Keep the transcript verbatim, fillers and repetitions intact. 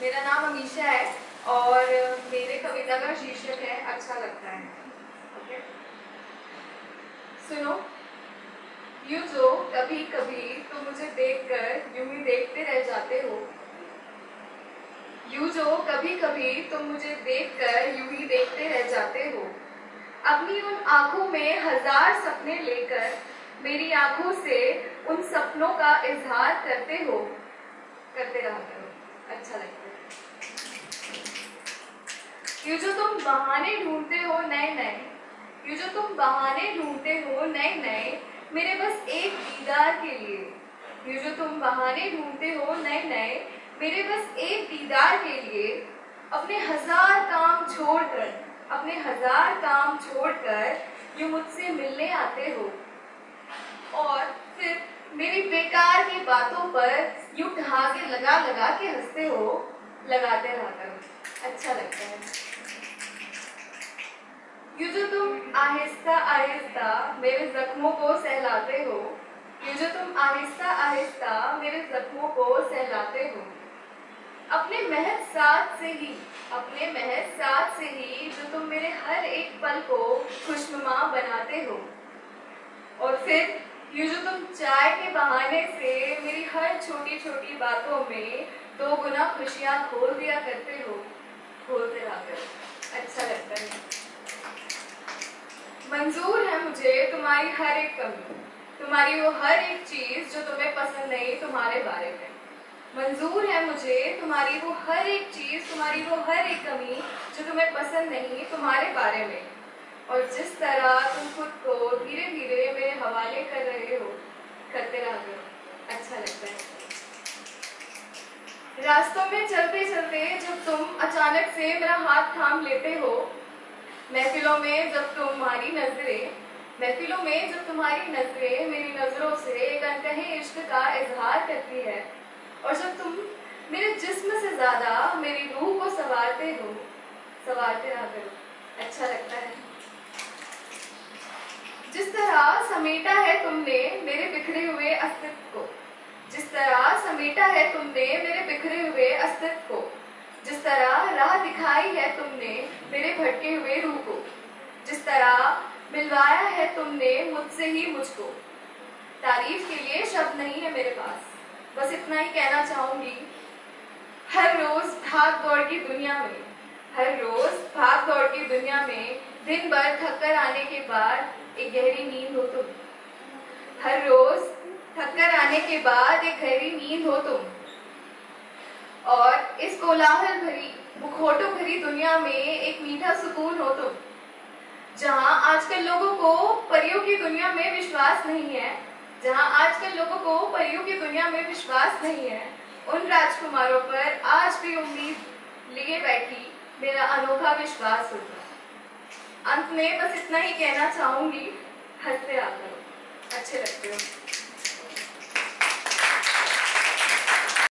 मेरा नाम अमीशा है और मेरे कविता का शीर्षक है अच्छा लगता है। okay? सुनो, यूँ जो कभी कभी तो मुझे देखकर यूं ही देखते रह जाते हो, यूँ जो कभी कभी तो मुझे देखकर यूं ही देखते रह जाते हो, अपनी उन आँखों में हजार सपने लेकर मेरी आँखों से उन सपनों का इजहार करते हो, करते रहते हो, अच्छा लगता है। यूँ जो तुम बहाने ढूंढते हो नए नए, यूँ जो तुम बहाने ढूंढते हो नए नए मेरे बस एक दीदार के लिए, यूँ जो तुम बहाने ढूंढते हो नए नए मेरे बस एक दीदार के लिए, अपने हजार काम छोड़कर अपने हजार काम छोड़कर यूँ मुझसे मिलने आते हो और फिर मेरी बेकार की बातों पर यूं ठहाके लगा लगा के हंसते हो, लगाते रहते हो, अच्छा लगता है। यूं जो तुम आहिस्ता आहिस्ता मेरे जख्मों को सहलाते हो, यूं जो तुम आहिस्ता आहिस्ता मेरे जख्मों को सहलाते हो, अपने महज साथ से ही अपने महज साथ से ही जो तुम मेरे हर एक पल को खुशनुमा बनाते हो और फिर यूँ जो तुम चाय के बहाने से मेरी हर छोटी छोटी बातों में दो गुना खुशियाँ खोल दिया करते हो, खोलते रहते, अच्छा लगता है। मंजूर है मुझे तुम्हारी हर एक कमी, तुम्हारी वो हर एक चीज़ जो तुम्हें पसंद नहीं तुम्हारे बारे में, मंजूर है मुझे तुम्हारी वो हर एक चीज़, तुम्हारी वो हर एक कमी जो तुम्हें पसंद नहीं तुम्हारे बारे में, और जिस तरह तुम खुद को धीरे धीरे मेरे हवाले कर रहे हो, करते रहो, अच्छा लगता है। रास्तों में चलते चलते जब तुम अचानक से मेरा हाथ थाम लेते हो, महफिलों में जब तुम्हारी नजरें महफिलों में जब तुम्हारी नजरें मेरी नजरों से एक अनकहे इश्क का इजहार करती है, और जब तुम मेरे जिस्म से ज्यादा मेरी रूह को संवारते हो, संवारते रहो, अच्छा लगता है। जिस तरह समेटा है तुमने मेरे बिखरे हुए अस्तित्व को, जिस तरह समेटा है तुमने मेरे बिखरे हुए अस्तित्व को, जिस तरह राह दिखाई है तुमने मेरे भटके हुए रूह को, जिस तरह मिलवाया है तुमने मुझसे ही मुझको, तारीफ के लिए शब्द नहीं है मेरे पास, बस इतना ही कहना चाहूंगी। हर रोज भाग दौड़ की दुनिया में हर रोज भाग दौड़ की दुनिया में दिन भर थककर आने के बाद एक गहरी नींद हो तुम, हर रोज थककर आने के बाद एक गहरी नींद हो तुम, और इस कोलाहल भरी मुखौटों भरी दुनिया में एक मीठा सुकून हो तुम, जहाँ आजकल लोगों को परियों की दुनिया में विश्वास नहीं है, जहाँ आजकल लोगों को परियों की दुनिया में विश्वास नहीं है, उन राजकुमारों पर आज भी उम्मीद लिए बैठी मेरा अनोखा विश्वास होता। अंत में बस इतना ही कहना चाहूंगी, हंसते आप लोग अच्छे लगते हो।